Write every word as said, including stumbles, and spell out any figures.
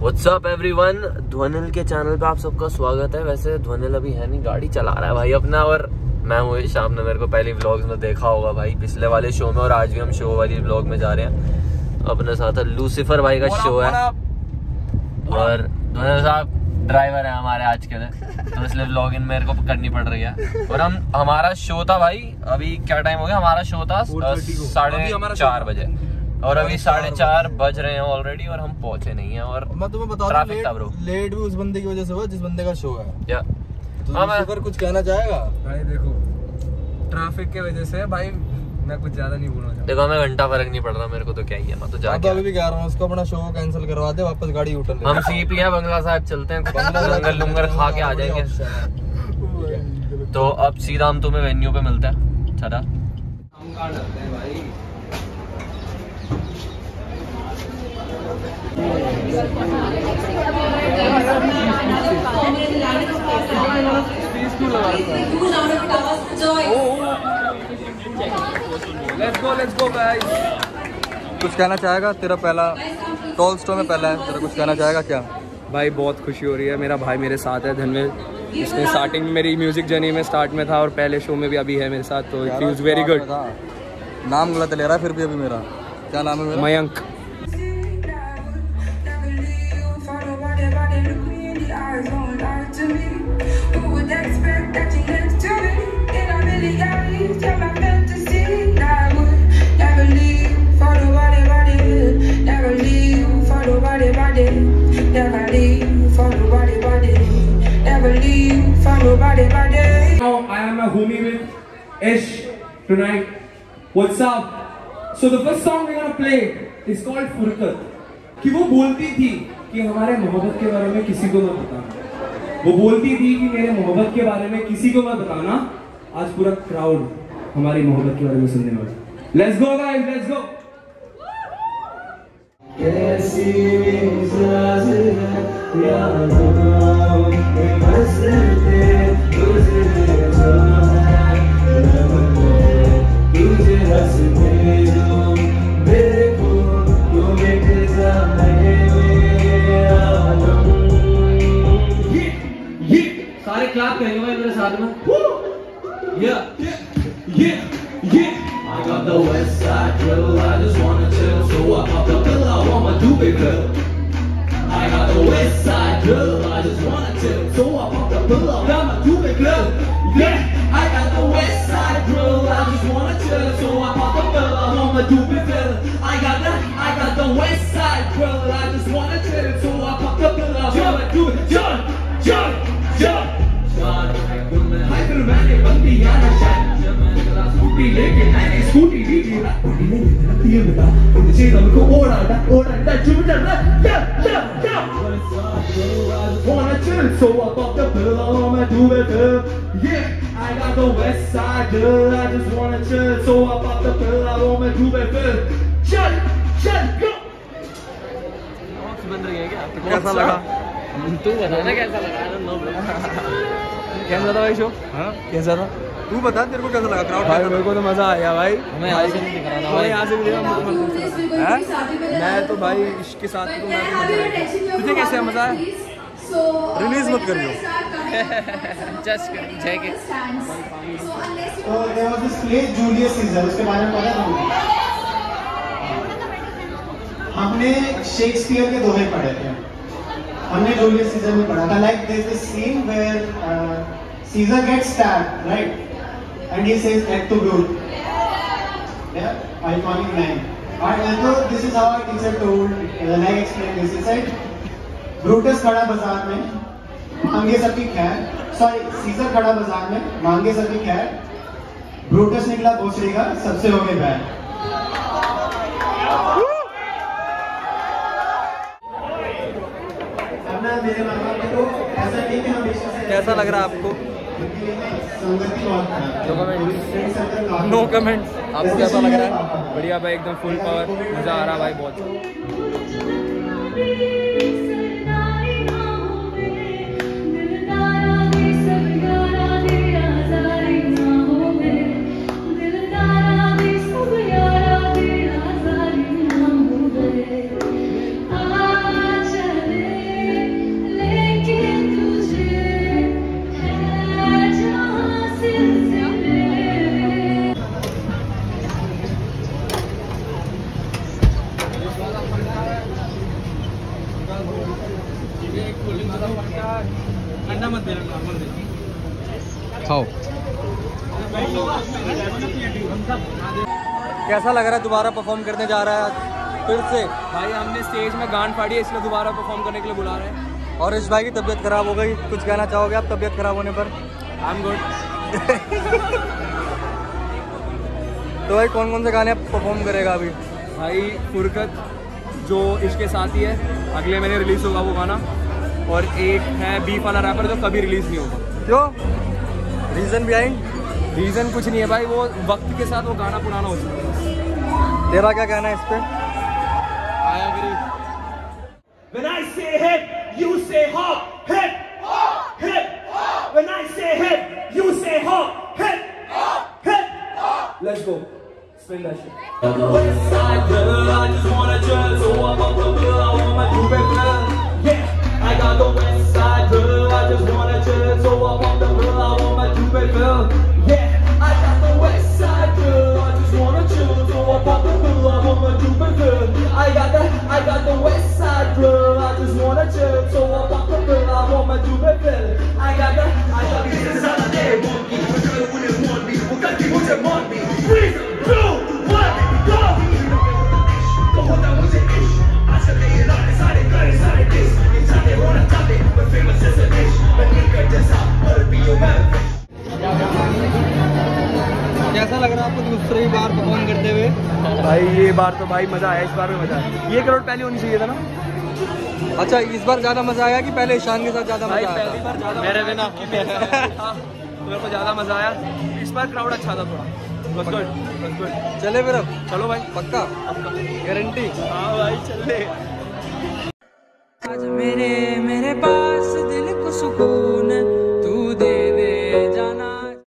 What's up everyone, Dhwanil के channel पे आप सबका स्वागत है। वैसे ध्वनिल अभी है नहीं, गाड़ी चला रहा है भाई अपना। और मैं वो शाम ने मेरे को पहले व्लॉग्स में देखा होगा भाई, पिछले वाले शो में। और आज भी हम शो वाली व्लॉग में जा रहे हैं। अपने साथ लूसिफर भाई का शो है और ध्वनिल साहब ड्राइवर है हमारे आज के लिए, तो इसलिए व्लॉग इन मेरे को करनी पड़ रही है। और हम हमारा शो था भाई, अभी क्या टाइम हो गया हमारा शो था साढ़े चार बजे और अभी साढ़े चार बज रहे हैं ऑलरेडी और हम पहुंचे नहीं हैं। और मैं तुम्हें बता रहा हूँ लेट भी उस बंदे की वजह से हुआ जिस बंदे का शो है। क्या तो कुछ कहना चाहेगा भाई? देखो ट्रैफिक की वजह से भाई मैं कुछ ज्यादा नहीं बोलना चाहता। देखो हमें घंटा फर्क नहीं पड़ रहा, मेरे को तो क्या ही है, मैं तो जाके अभी भी कह रहा हूँ उसको अपना शो कैंसिल करवा दे, वापस गाड़ी उठा ले। हम सीपी है बंगला साहब, चलते हैं बंगला लंगर खा के आ जाएंगे। तो अब सीधा हम तुम्हें वेन्यू पे मिलता है। सदा हम कहाँ डरते हैं भाई। कुछ कहना चाहेगा? तेरा पहला टोल स्टो में पहला है, तेरा कुछ कहना चाहेगा क्या? भाई बहुत खुशी हो रही है, मेरा भाई मेरे साथ है धनवीर, इसने स्टार्टिंग में मेरी म्यूजिक जर्नी में स्टार्ट में था और पहले शो में भी अभी है मेरे साथ, तो इट इज वेरी गुड। नाम गलत ले रहा है फिर भी अभी मेरा, क्या नाम है मेरा? Mayank. Now I am a homie with Ish tonight. What's up? So the first song we're gonna play is called Furqat. कि वो बोलती थी कि हमारे मोहब्बत के बारे में किसी को मत बताना, वो बोलती थी कि मेरे मोहब्बत के बारे में किसी को मत बताना। आज पूरा क्राउड हमारी मोहब्बत के बारे में सुनने वाला है। Let's go guys, let's go. कैसी मिजाज है यारों के मसले तुझे जान है तुझे हंसने दो मेरे को तुम्हें खिजा है आलम। ये ये सारे क्लैप करेंगे भाई मेरे साथ में। या ये ये I got the west side drill, I just wanna chill, so I pop the pill, I want my doobie pill. I got the west side drill, I just wanna chill, so I pop the pill, I got my doobie pill. Yeah, I got the west side drill, I just wanna chill, so I pop the pill, I want my doobie pill. I got the, I got the west side drill, I just wanna chill, so I pop the pill, I want my doobie. John, John, John, John, I feel manic, but the other side. लेकिन मैंने scooty ली थी ना, scooty में इतना तेल बता मुझे तुमको ओड़ा ओड़ा दा चुप रहा। या या या wanna chill so I pop the pill on my doobie pill. Yeah, I got the west side girl, I just wanna chill so I pop the pill on my doobie pill. चल चल go। बंद रह गया क्या? कैसा लगा? तो गाना कैसा लगा? कैसा था भाई शो? हां कैसा था? तू बता तेरे को कैसा लगा? क्राउड भाई मेरे को तो मजा आया भाई, हमें यहाँ से दिख रहा था भाई, यहाँ से भी देखा है। मैं तो भाई इश्क के साथ तो मैं तुझे कैसे मजा आया? रिलीज मत कर लो, जस्ट कर जय के। तो there was this play Julius Caesar, उसके बारे में पता था? हमने शेक्सपियर के दोहे पढ़े थे, हमने जूलियस सीजर में पढ़ा था। Like there is this scene where Caesar gets stabbed, right? And he says, "Add to good." Yeah, iconic line. And also, this is how our teacher told. When I explained this, he said, "Brutus खड़ा बाजार में, मांगे सबकी खैर." Sorry, Caesar खड़ा बाजार में, मांगे सबकी खैर. Brutus निकला भोसड़ी का, सबसे हो गए बैर. अब ना मेरे मामा को ऐसा नहीं कि हमेशा से. कैसा लग रहा आपको? No comments. आपको कैसा लग रहा है? बढ़िया भाई, एकदम फुल पावर, मजा आ रहा भाई बहुत। अंडा मत खाओ। कैसा लग रहा है? दोबारा परफॉर्म करने जा रहा है फिर से? भाई हमने स्टेज में गांड फाड़ी है इसलिए दोबारा परफॉर्म करने के लिए बुला रहे हैं। और इस भाई की तबीयत खराब हो गई, कुछ कहना चाहोगे आप तबीयत खराब होने पर? I am good. तो भाई कौन कौन से गाने परफॉर्म करेगा अभी? भाई फुरकत जो इश्क़ के साथी है अगले महीने रिलीज़ होगा वो गाना, और एक है बीफ वाला रैपर जो कभी रिलीज़ नहीं होगा। क्यों? Reason behind? रीज़न कुछ नहीं है भाई, वो वक्त के साथ वो गाना पुराना हो चुका है। तेरा क्या कहना है इस पर? I agree. When I say hip, you say hop, hip, hop, hip, hop. When I say hip, you say hop, hip, hop, hip, hop. Let's go. Spin that shit. West side girl, I just wanna chill, so I'm up to girl, I want my Dubai girl. Yeah, I got the West side girl, I just wanna chill, so I'm up to girl, I want my Dubai girl. Yeah, I got the West side girl, I just wanna chill, so I'm up to girl, I want my Dubai girl. I got the, I got the West side girl, I just wanna chill, so I'm up to girl, I want my Dubai girl. I got the, I got the West side girl, want me, my girl wouldn't want me, what got you wouldn't want me. Freeze. कैसा लग रहा है आपको दूसरी बार perform करते हुए? भाई ये बार तो भाई मजा आया, इस बार में मजा आया। ये करोड़ पहले होनी चाहिए था ना। अच्छा इस बार ज्यादा मजा आया कि पहले ईशान के साथ ज्यादा मजा आया? मेरे बिना मेरे को ज्यादा मजा आया इस बार, क्राउड अच्छा था थोड़ा। बस गुड, बस गुड। चले फिर अब? चलो भाई पक्का गारंटी? हाँ भाई चले। आज मेरे मेरे पास दिल को सुकून